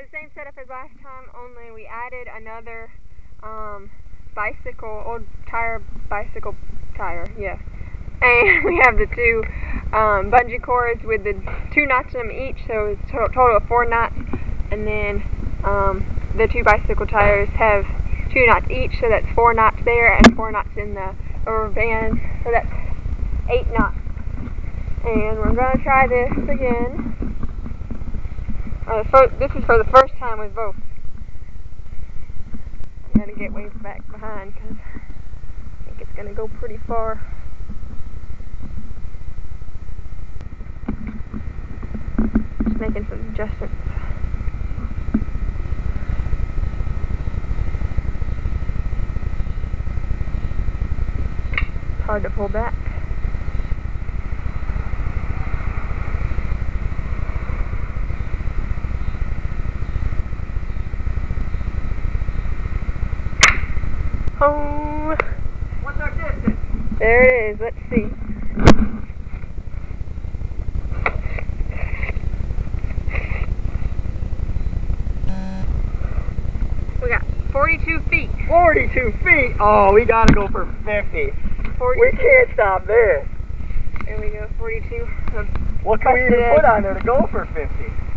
the same setup as last time, only we added another old bicycle tire, yes. And we have the two bungee cords with the two knots in them each, so it's a total of 4 knots. And then the two bicycle tires have 2 knots each, so that's 4 knots there and 4 knots in the rubber band, so that's 8 knots. And we're going to try this again. This is for the first time with both. I'm going to get way back behind because I think it's going to go pretty far. Just making some adjustments. It's hard to pull back. Oh! What's our distance? There it is, let's see. We got 42 feet. 42 feet? Oh, we gotta go for 50. 42. We can't stop there. There we go, 42. What can we even put on there to go for 50?